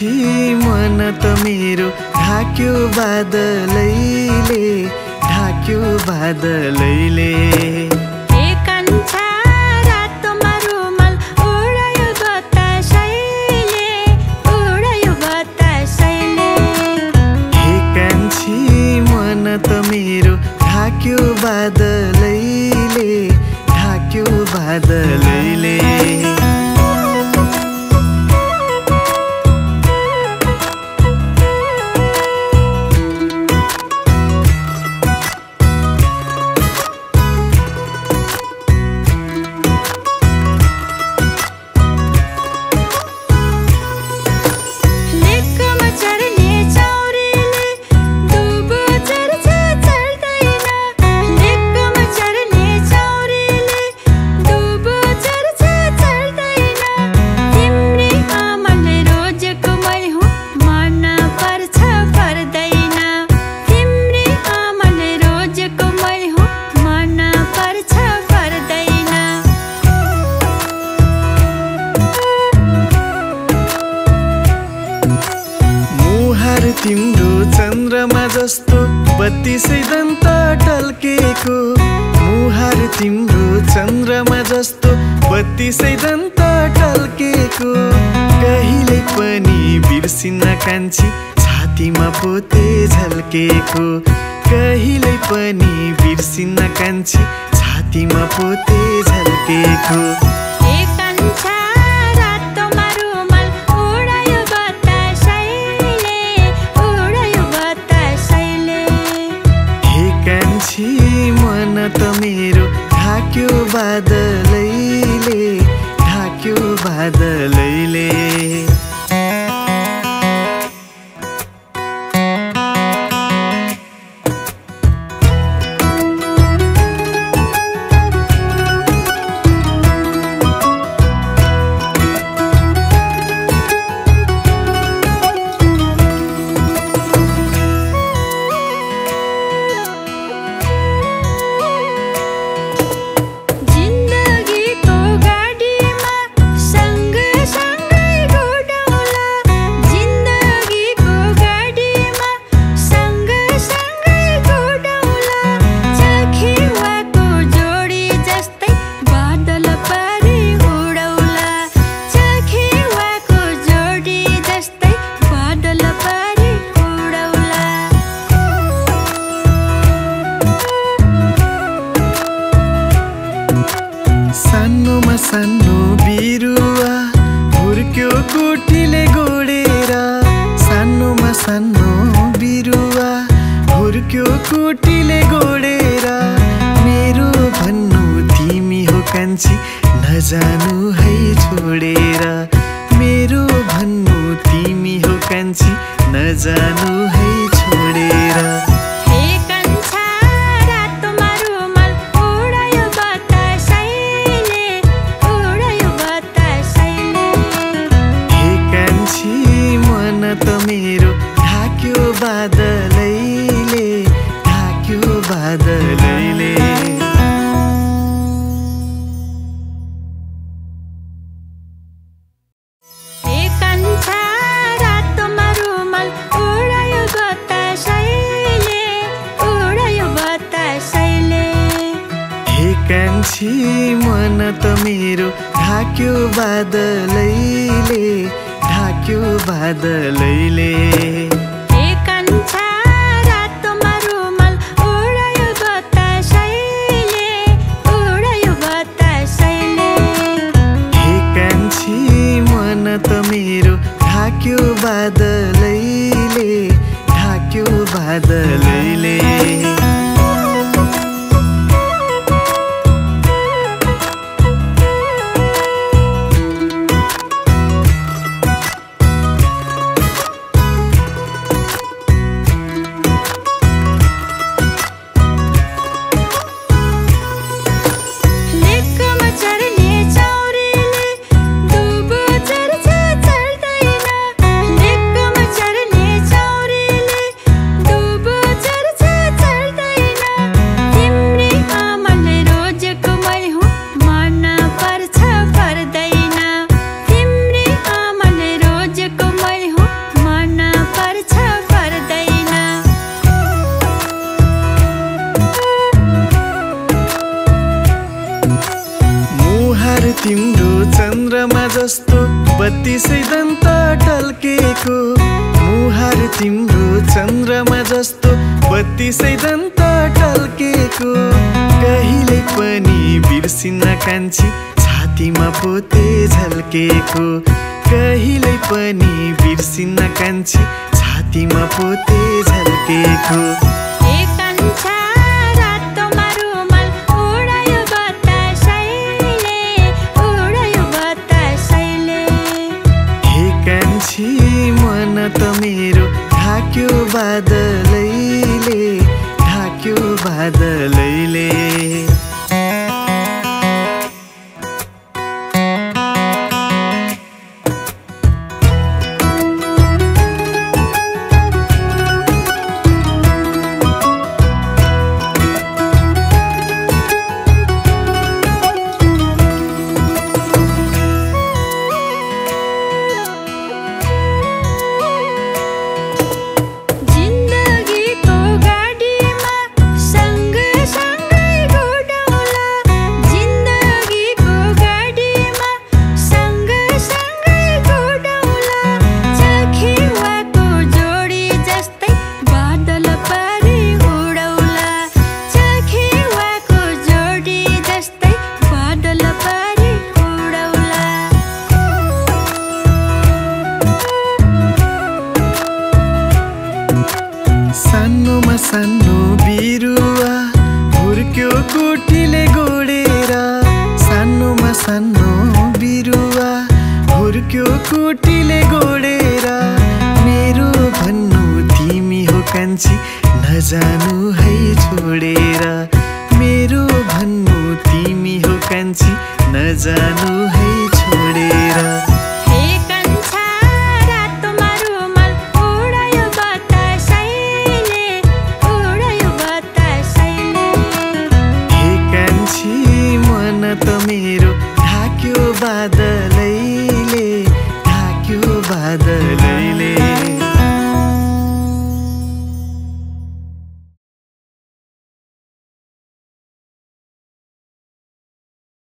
पछि मन त मेरो ढाक्यो बादलैले ढाक्यो बादलैले तिम्रो चन्द्रमा जस्तो 32 दन्त टल्केको मुहार तिम्रो चन्द्रमा जस्तो 32 दन्त टल्केको कहिले पनि बिर्सिन कान्छी छातीमा पोते झल्केको कहिले पनि बिर्सिन कान्छी छातीमा पोते झल्केको ढाक्यो बादलैले सानो बिरुवा हुर्क्यो कोठीले गोडेर सानो बिरुवा हुर्क्यो कोठीले गोडेर मेरो भन्नु तिमी हो कान्छी नजानु है छोडेर मेरो भन्नु तिमी हो कान्छी नजानु है छोडेर मन त मेरो ढाक्यो बादलैले हे कान्छी मन त मेरो ढाक्यो बादलैले ತಿಂದು ಚಂದ್ರಮಜಸ್ತು ಬತ್ತಿಸಿದಂತ ಟಲ್ಕೇಕು ಮೂಹಾರು ತಿಂದು ಚಂದ್ರಮಜಸ್ತು ಬತ್ತಿಸಿದಂತ ಟಲ್ಕೇಕು ಕಹಿಲೆ ಪನಿ ಬಿರ್ಸಿನ ಕಾಂಚಿ छातीमा पोते झल्केको कहिल्यै पनि बिर्सिन कान्छी छातीमा पोते झल्केको ढाक्यो बादलैले सानो बिरुवा हुर्क्यो कोठीले गोडेर सानोमा सानो बिरुवा हुर्क्यो कोठीले गोडेर मेरो भन्नु तिमी हो कान्छी नजानु है छोडेर मेरो भन्नु तिमी हो कान्छी नजानु है छोडेर ढाक्यो बादलैले